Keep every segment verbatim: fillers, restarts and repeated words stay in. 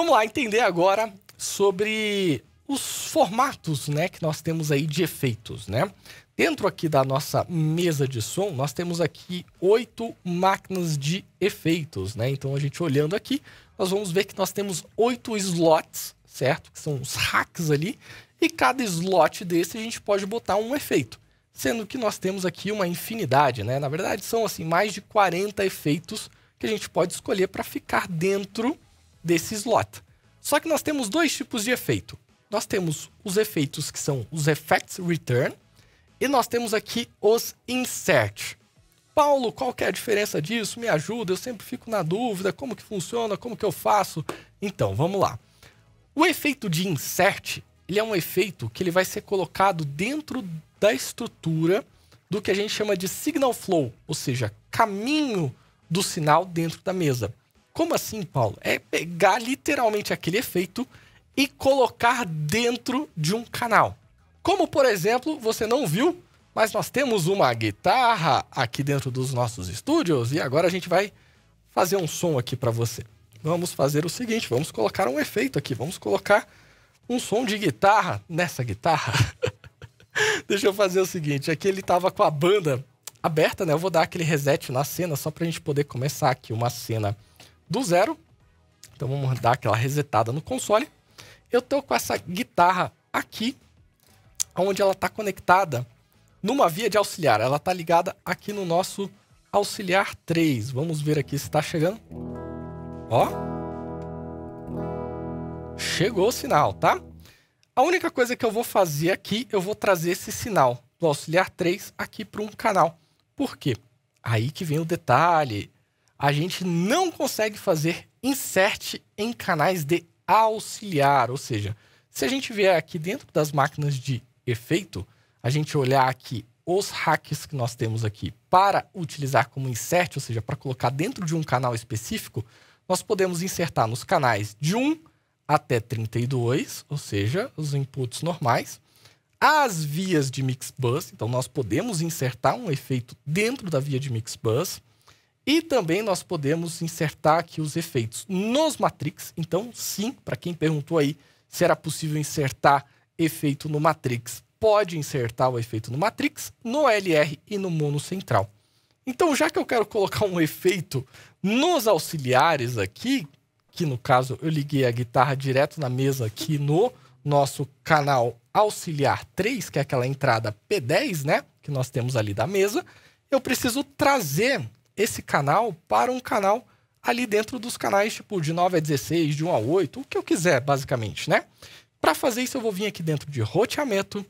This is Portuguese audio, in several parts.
Vamos lá entender agora sobre os formatos, né, que nós temos aí de efeitos, né? Dentro aqui da nossa mesa de som, nós temos aqui oito máquinas de efeitos, né? Então, a gente olhando aqui, nós vamos ver que nós temos oito slots, certo? Que são os racks ali. E cada slot desse a gente pode botar um efeito. Sendo que nós temos aqui uma infinidade, né? Na verdade, são assim mais de quarenta efeitos que a gente pode escolher para ficar dentro desse slot. Só que nós temos dois tipos de efeito. Nós temos os efeitos que são os Effects Return, e nós temos aqui os Insert. Paulo, qual que é a diferença disso? Me ajuda, eu sempre fico na dúvida, como que funciona, como que eu faço? Então, vamos lá. O efeito de Insert, ele é um efeito que ele vai ser colocado dentro da estrutura do que a gente chama de Signal Flow, ou seja, caminho do sinal dentro da mesa. Como assim, Paulo? É pegar literalmente aquele efeito e colocar dentro de um canal. Como, por exemplo, você não viu, mas nós temos uma guitarra aqui dentro dos nossos estúdios e agora a gente vai fazer um som aqui para você. Vamos fazer o seguinte, vamos colocar um efeito aqui, vamos colocar um som de guitarra nessa guitarra. Deixa eu fazer o seguinte, aqui ele estava com a banda aberta, né? Eu vou dar aquele reset na cena só para a gente poder começar aqui uma cena do zero. Então vamos dar aquela resetada no console. Eu tô com essa guitarra aqui, onde ela está conectada numa via de auxiliar. Ela está ligada aqui no nosso auxiliar três. Vamos ver aqui se está chegando. Ó. Chegou o sinal, tá? A única coisa que eu vou fazer aqui, eu vou trazer esse sinal do auxiliar três aqui para um canal. Por quê? Aí que vem o detalhe. A gente não consegue fazer insert em canais de auxiliar, ou seja, se a gente vier aqui dentro das máquinas de efeito, a gente olhar aqui os hacks que nós temos aqui para utilizar como insert, ou seja, para colocar dentro de um canal específico, nós podemos insertar nos canais de um até trinta e dois, ou seja, os inputs normais, as vias de Mix Bus, então nós podemos insertar um efeito dentro da via de Mix Bus, e também nós podemos insertar aqui os efeitos nos Matrix, então sim, para quem perguntou aí, se era possível insertar efeito no Matrix, pode insertar o efeito no Matrix, no L R e no Mono Central. Então, já que eu quero colocar um efeito nos auxiliares aqui, que no caso eu liguei a guitarra direto na mesa aqui no nosso canal auxiliar três, que é aquela entrada P dez, né, que nós temos ali da mesa, eu preciso trazer esse canal para um canal ali dentro dos canais, tipo, de nove a dezesseis, de um a oito, o que eu quiser, basicamente, né? Para fazer isso, eu vou vir aqui dentro de roteamento,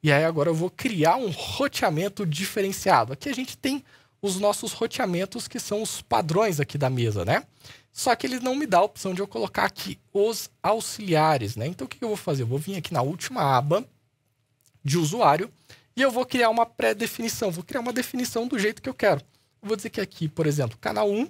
e aí agora eu vou criar um roteamento diferenciado. Aqui a gente tem os nossos roteamentos, que são os padrões aqui da mesa, né? Só que ele não me dá a opção de eu colocar aqui os auxiliares, né? Então, o que eu vou fazer? Eu vou vir aqui na última aba de usuário, e eu vou criar uma pré-definição, vou criar uma definição do jeito que eu quero. Eu vou dizer que aqui, por exemplo, canal um,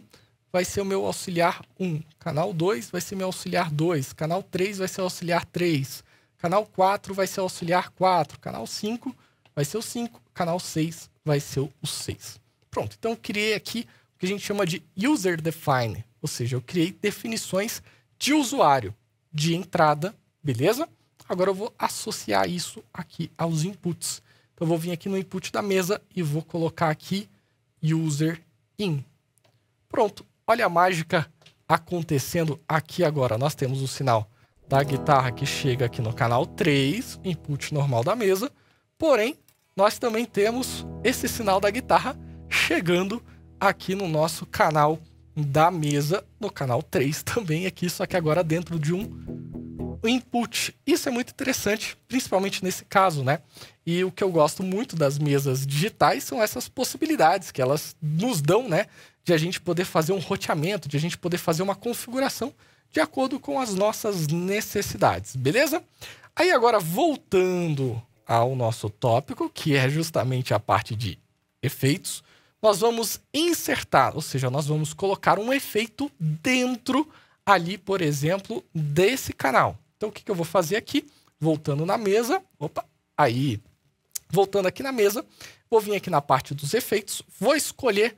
vai ser o meu auxiliar um, canal dois vai ser meu auxiliar dois, canal três vai ser o auxiliar três, canal quatro vai ser o auxiliar quatro, canal cinco vai ser o cinco, canal seis vai ser o seis. Pronto, então eu criei aqui o que a gente chama de User Define, ou seja, eu criei definições de usuário, de entrada, beleza? Agora eu vou associar isso aqui aos inputs. Então eu vou vir aqui no input da mesa e vou colocar aqui User In. Pronto. Olha a mágica acontecendo aqui agora. Nós temos o sinal da guitarra que chega aqui no canal três, input normal da mesa. Porém, nós também temos esse sinal da guitarra chegando aqui no nosso canal da mesa, no canal três também aqui, só que agora dentro de um input. Isso é muito interessante, principalmente nesse caso, né? E o que eu gosto muito das mesas digitais são essas possibilidades que elas nos dão, né? De a gente poder fazer um roteamento, de a gente poder fazer uma configuração de acordo com as nossas necessidades, beleza? Aí agora, voltando ao nosso tópico, que é justamente a parte de efeitos, nós vamos insertar, ou seja, nós vamos colocar um efeito dentro ali, por exemplo, desse canal. Então, o que que eu vou fazer aqui? Voltando na mesa, opa, aí, voltando aqui na mesa, vou vir aqui na parte dos efeitos, vou escolher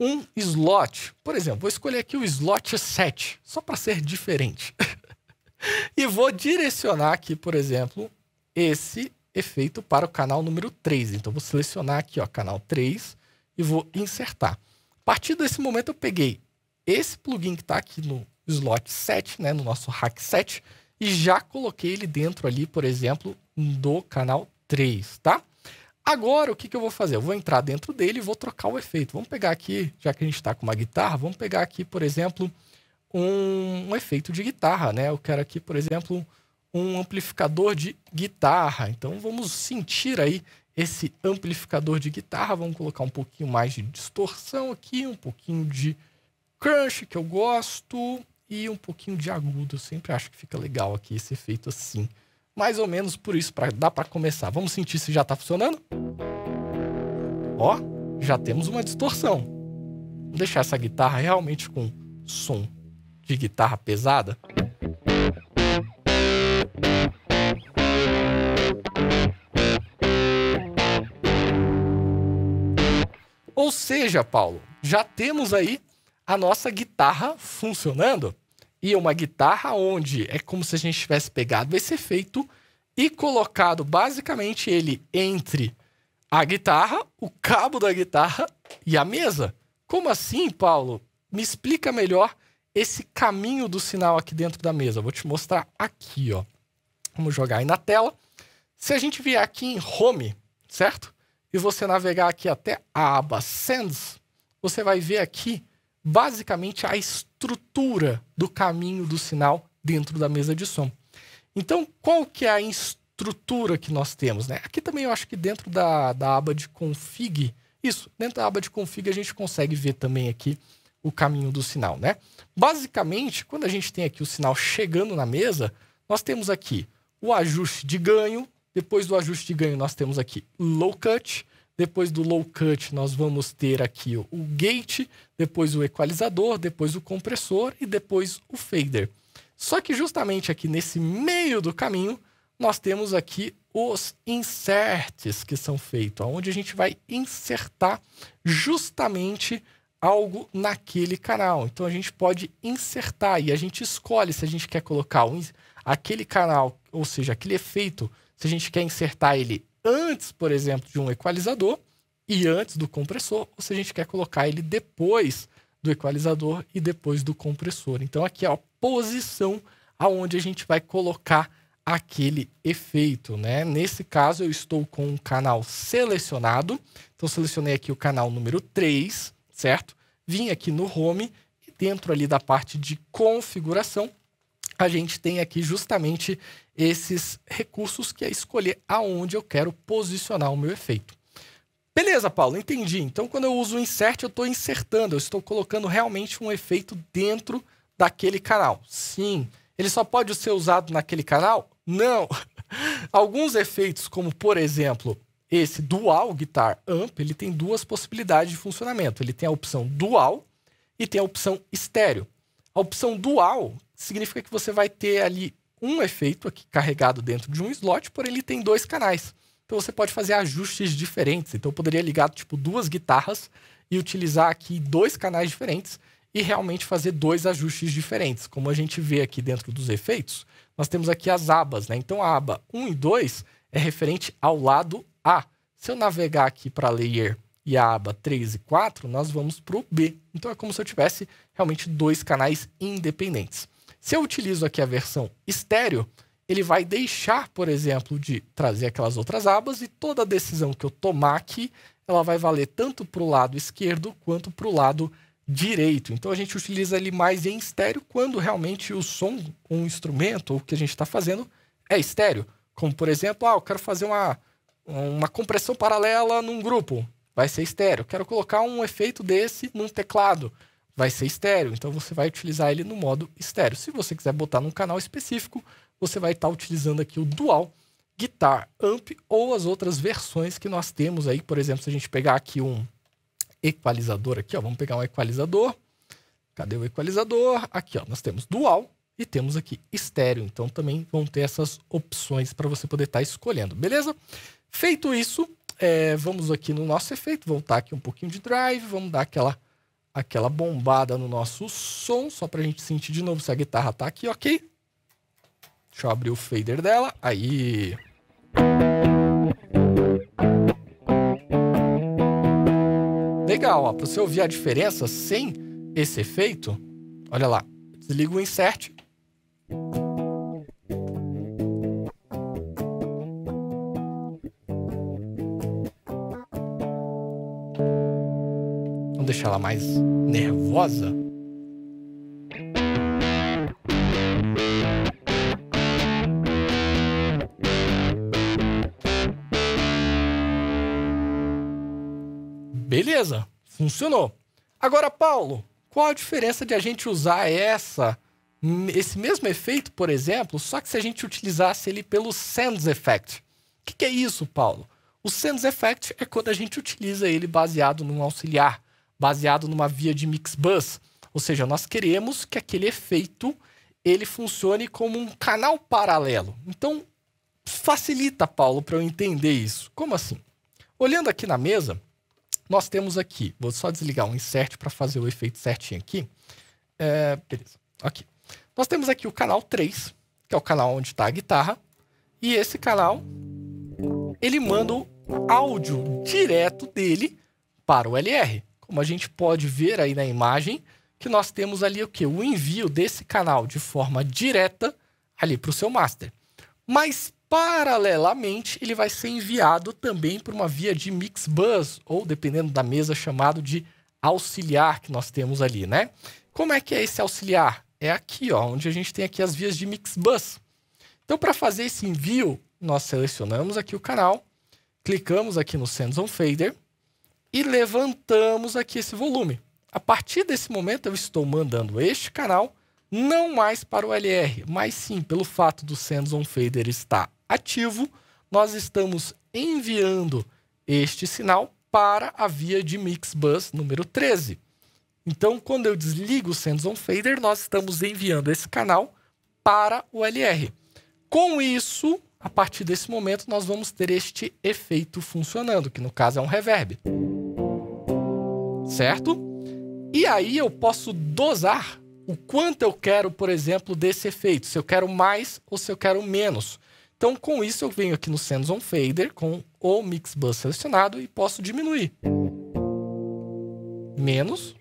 um slot, por exemplo, vou escolher aqui o slot sete, só para ser diferente. E vou direcionar aqui, por exemplo, esse efeito para o canal número três. Então, vou selecionar aqui, ó, canal três e vou insertar. A partir desse momento, eu peguei esse plugin que está aqui no slot sete, né, no nosso rack sete, e já coloquei ele dentro ali, por exemplo, do canal três, tá? Agora, o que, que eu vou fazer? Eu vou entrar dentro dele e vou trocar o efeito. Vamos pegar aqui, já que a gente está com uma guitarra, vamos pegar aqui, por exemplo, um, um efeito de guitarra, né? Eu quero aqui, por exemplo, um amplificador de guitarra. Então, vamos sentir aí esse amplificador de guitarra. Vamos colocar um pouquinho mais de distorção aqui, um pouquinho de crunch, que eu gosto, e um pouquinho de agudo. Eu sempre acho que fica legal aqui esse efeito assim. Mais ou menos por isso, pra, dá para começar. Vamos sentir se já está funcionando? Ó, já temos uma distorção. Vou deixar essa guitarra realmente com som de guitarra pesada. Ou seja, Paulo, já temos aí a nossa guitarra funcionando. E uma guitarra onde é como se a gente tivesse pegado esse efeito e colocado basicamente ele entre a guitarra, o cabo da guitarra e a mesa. Como assim, Paulo? Me explica melhor esse caminho do sinal aqui dentro da mesa. Eu vou te mostrar aqui, ó. Vamos jogar aí na tela. Se a gente vier aqui em Home, certo? E você navegar aqui até a aba Sends, você vai ver aqui basicamente a estrutura do caminho do sinal dentro da mesa de som. Então, qual que é a estrutura que nós temos, né? Aqui também eu acho que dentro da, da aba de config, isso, dentro da aba de config a gente consegue ver também aqui o caminho do sinal, né? Basicamente, quando a gente tem aqui o sinal chegando na mesa, nós temos aqui o ajuste de ganho, depois do ajuste de ganho nós temos aqui low cut, depois do low cut, nós vamos ter aqui o gate, depois o equalizador, depois o compressor e depois o fader. Só que justamente aqui nesse meio do caminho, nós temos aqui os inserts que são feitos, onde a gente vai insertar justamente algo naquele canal. Então, a gente pode insertar e a gente escolhe se a gente quer colocar aquele canal, ou seja, aquele efeito, se a gente quer insertar ele antes, por exemplo, de um equalizador e antes do compressor, ou se a gente quer colocar ele depois do equalizador e depois do compressor. Então, aqui é a posição aonde a gente vai colocar aquele efeito, né? Nesse caso, eu estou com o canal selecionado. Então, selecionei aqui o canal número três, certo? Vim aqui no Home e dentro ali da parte de configuração, a gente tem aqui justamente esses recursos que é escolher aonde eu quero posicionar o meu efeito. Beleza, Paulo, entendi. Então, quando eu uso o insert, eu estou insertando, eu estou colocando realmente um efeito dentro daquele canal. Sim. Ele só pode ser usado naquele canal? Não. Alguns efeitos, como por exemplo, esse Dual Guitar Amp, ele tem duas possibilidades de funcionamento. Ele tem a opção dual e tem a opção estéreo. A opção dual significa que você vai ter ali um efeito aqui carregado dentro de um slot, porém ele tem dois canais. Então você pode fazer ajustes diferentes. Então eu poderia ligar tipo duas guitarras e utilizar aqui dois canais diferentes e realmente fazer dois ajustes diferentes. Como a gente vê aqui dentro dos efeitos, nós temos aqui as abas, né? Então a aba um e dois é referente ao lado A. Se eu navegar aqui para Layer e a aba três e quatro, nós vamos para o B. Então é como se eu tivesse realmente dois canais independentes. Se eu utilizo aqui a versão estéreo, ele vai deixar, por exemplo, de trazer aquelas outras abas e toda decisão que eu tomar aqui, ela vai valer tanto para o lado esquerdo quanto para o lado direito. Então, a gente utiliza ele mais em estéreo quando realmente o som, um instrumento ou o que a gente está fazendo é estéreo. Como, por exemplo, ah, eu quero fazer uma, uma compressão paralela num grupo, vai ser estéreo. Eu quero colocar um efeito desse num teclado, vai ser estéreo, então você vai utilizar ele no modo estéreo. Se você quiser botar num canal específico, você vai estar utilizando aqui o Dual Guitar Amp ou as outras versões que nós temos aí. Por exemplo, se a gente pegar aqui um equalizador aqui, ó, vamos pegar um equalizador. Cadê o equalizador? Aqui, ó, nós temos Dual e temos aqui estéreo. Então, também vão ter essas opções para você poder estar escolhendo, beleza? Feito isso, é, vamos aqui no nosso efeito, voltar aqui um pouquinho de drive, vamos dar aquela... aquela bombada no nosso som, só para a gente sentir de novo se a guitarra tá aqui, ok? Deixa eu abrir o fader dela. Aí. Legal, ó. Para você ouvir a diferença sem esse efeito, olha lá. Desliga o insert. Vamos deixar ela mais nervosa. Beleza, funcionou. Agora, Paulo, qual a diferença de a gente usar essa, esse mesmo efeito, por exemplo, só que se a gente utilizasse ele pelo Sends Effect? O que, que é isso, Paulo? O Sends Effect é quando a gente utiliza ele baseado num auxiliar, baseado numa via de Mix Bus. Ou seja, nós queremos que aquele efeito ele funcione como um canal paralelo. Então, facilita, Paulo, para eu entender isso. Como assim? Olhando aqui na mesa... Nós temos aqui, vou só desligar um insert para fazer o efeito certinho aqui. É, beleza, ok. Nós temos aqui o canal três, que é o canal onde está a guitarra. E esse canal, ele manda o áudio direto dele para o L R. Como a gente pode ver aí na imagem, que nós temos ali o quê? O envio desse canal de forma direta ali para o seu master. Mas... paralelamente, ele vai ser enviado também por uma via de Mix Bus, ou dependendo da mesa, chamado de auxiliar que nós temos ali, né? Como é que é esse auxiliar? É aqui, ó, onde a gente tem aqui as vias de Mix Bus. Então, para fazer esse envio, nós selecionamos aqui o canal, clicamos aqui no Sends On Fader e levantamos aqui esse volume. A partir desse momento, eu estou mandando este canal não mais para o L R, mas sim pelo fato do Sends On Fader estar ativo, nós estamos enviando este sinal para a via de Mix Bus número treze. Então, quando eu desligo o Sends On Fader, nós estamos enviando esse canal para o L R. Com isso, a partir desse momento, nós vamos ter este efeito funcionando, que no caso é um reverb. Certo? E aí eu posso dosar o quanto eu quero, por exemplo, desse efeito, se eu quero mais ou se eu quero menos. Então, com isso, eu venho aqui no Sends On Fader, com o Mix Bus selecionado, e posso diminuir. Menos.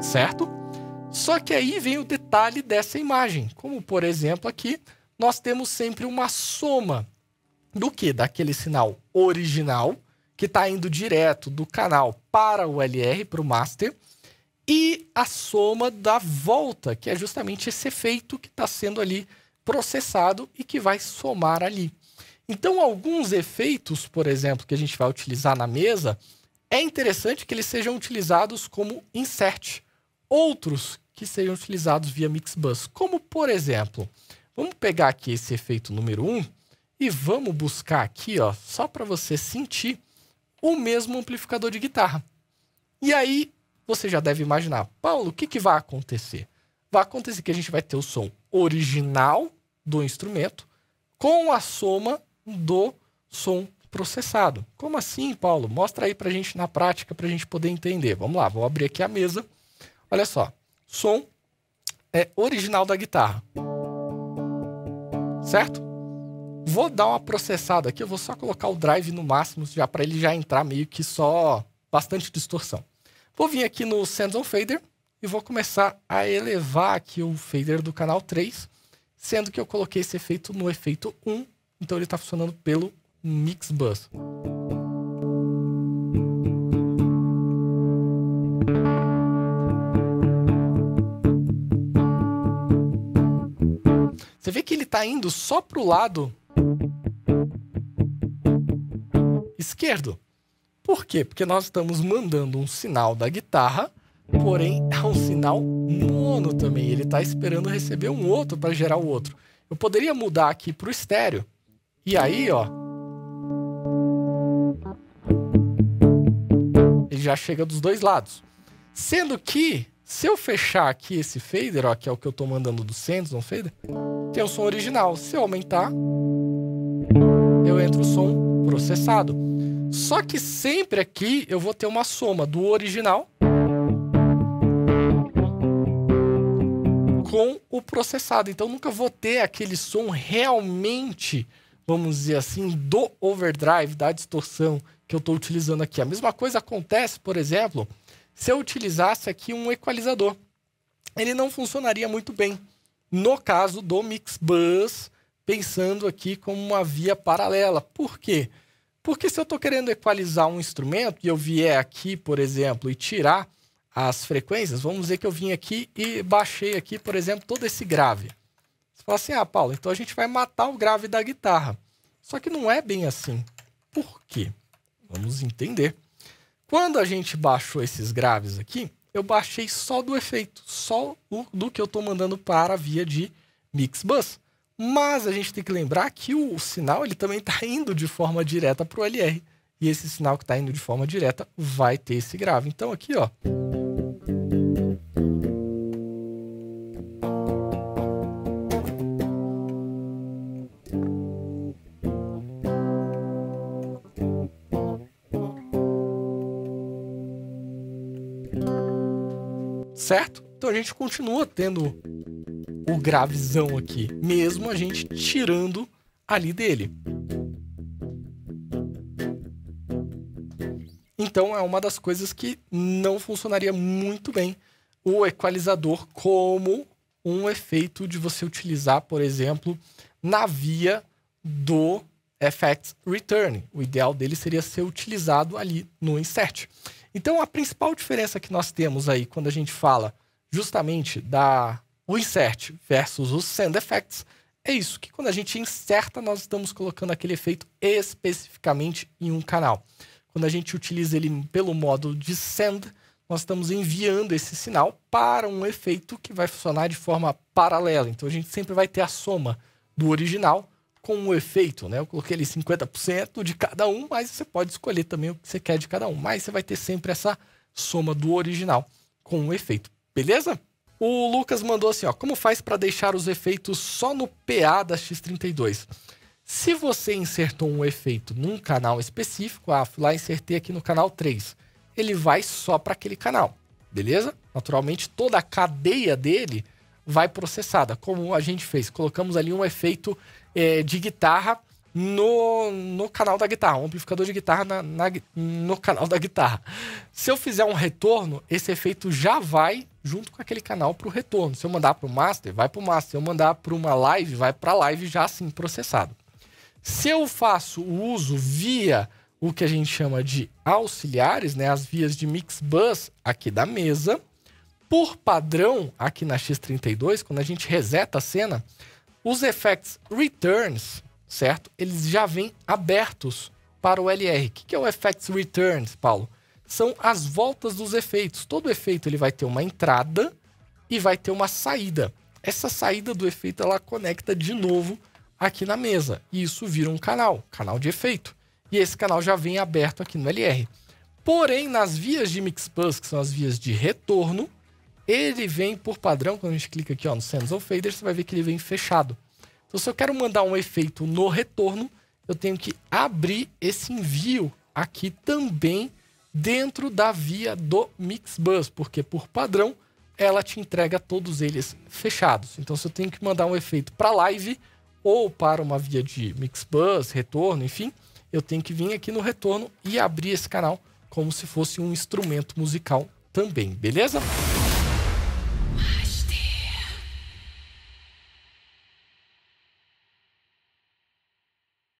Certo? Só que aí vem o detalhe dessa imagem. Como, por exemplo, aqui, nós temos sempre uma soma do que? Daquele sinal original, que está indo direto do canal para o L R, para o master, e a soma da volta, que é justamente esse efeito que está sendo ali processado e que vai somar ali. Então, alguns efeitos, por exemplo, que a gente vai utilizar na mesa, é interessante que eles sejam utilizados como insert. Outros que sejam utilizados via Mix Bus, como por exemplo, vamos pegar aqui esse efeito número um e vamos buscar aqui, ó, só para você sentir o mesmo amplificador de guitarra. E aí... você já deve imaginar, Paulo, o que, que vai acontecer? Vai acontecer que a gente vai ter o som original do instrumento com a soma do som processado. Como assim, Paulo? Mostra aí pra gente na prática, pra gente poder entender. Vamos lá, vou abrir aqui a mesa. Olha só, som é original da guitarra. Certo? Vou dar uma processada aqui, eu vou só colocar o drive no máximo, já para ele já entrar meio que só bastante distorção. Vou vir aqui no Sends On Fader e vou começar a elevar aqui o fader do canal três, sendo que eu coloquei esse efeito no efeito um, então ele está funcionando pelo Mix Bus. Você vê que ele está indo só para o lado esquerdo. Por quê? Porque nós estamos mandando um sinal da guitarra, porém é um sinal mono também. Ele está esperando receber um outro para gerar o outro. Eu poderia mudar aqui para o estéreo. E aí, ó, ele já chega dos dois lados. Sendo que, se eu fechar aqui esse fader, ó, que é o que eu estou mandando do Sends On Fader, tem o som original. Se eu aumentar, eu entro o som processado. Só que sempre aqui eu vou ter uma soma do original o processado. Então, nunca vou ter aquele som realmente, vamos dizer assim, do overdrive, da distorção que eu estou utilizando aqui. A mesma coisa acontece, por exemplo, se eu utilizasse aqui um equalizador. Ele não funcionaria muito bem. No caso do Mix Bus, pensando aqui como uma via paralela. Por quê? Porque se eu estou querendo equalizar um instrumento e eu vier aqui, por exemplo, e tirar as frequências, vamos dizer que eu vim aqui e baixei aqui, por exemplo, todo esse grave. Você fala assim, ah, Paulo, então a gente vai matar o grave da guitarra. Só que não é bem assim. Por quê? Vamos entender. Quando a gente baixou esses graves aqui, eu baixei só do efeito, só o, do que eu estou mandando para a via de Mix Bus. Mas a gente tem que lembrar que o, o sinal ele também está indo de forma direta para o L R. E esse sinal que está indo de forma direta vai ter esse grave. Então aqui, ó. Certo? Então a gente continua tendo o gravezão aqui, mesmo a gente tirando ali dele. Então é uma das coisas que não funcionaria muito bem o equalizador como um efeito de você utilizar, por exemplo, na via do Effects Return. O ideal dele seria ser utilizado ali no insert. Então, a principal diferença que nós temos aí quando a gente fala justamente da o insert versus os send effects é isso, que quando a gente inserta, nós estamos colocando aquele efeito especificamente em um canal. Quando a gente utiliza ele pelo modo de send, nós estamos enviando esse sinal para um efeito que vai funcionar de forma paralela. Então, a gente sempre vai ter a soma do original com o efeito, né? Eu coloquei ali cinquenta por cento de cada um, mas você pode escolher também o que você quer de cada um. Mas você vai ter sempre essa soma do original com o efeito, beleza? O Lucas mandou assim, ó, como faz para deixar os efeitos só no P A da X trinta e dois? Se você insertou um efeito num canal específico, ah, fui lá e insertei aqui no canal três, ele vai só para aquele canal, beleza? Naturalmente, toda a cadeia dele vai processada, como a gente fez. Colocamos ali um efeito é, de guitarra no, no canal da guitarra, um amplificador de guitarra na, na, no canal da guitarra. Se eu fizer um retorno, esse efeito já vai junto com aquele canal para o retorno. Se eu mandar para o master, vai para o master. Se eu mandar para uma live, vai para a live já assim processado. Se eu faço o uso via o que a gente chama de auxiliares, né, as vias de Mix Bus aqui da mesa, por padrão, aqui na X trinta e dois, quando a gente reseta a cena, os Effects Returns, certo? Eles já vêm abertos para o L R. O que é o Effects Returns, Paulo? São as voltas dos efeitos. Todo efeito ele vai ter uma entrada e vai ter uma saída. Essa saída do efeito, ela conecta de novo aqui na mesa. E isso vira um canal, canal de efeito. E esse canal já vem aberto aqui no L R. Porém, nas vias de Mix Bus, que são as vias de retorno, ele vem por padrão, quando a gente clica aqui ó, no Sends On Fader, você vai ver que ele vem fechado. Então, se eu quero mandar um efeito no retorno, eu tenho que abrir esse envio aqui também dentro da via do Mix Bus, porque por padrão ela te entrega todos eles fechados. Então, se eu tenho que mandar um efeito para live ou para uma via de Mix Bus, retorno, enfim, eu tenho que vir aqui no retorno e abrir esse canal como se fosse um instrumento musical também, beleza?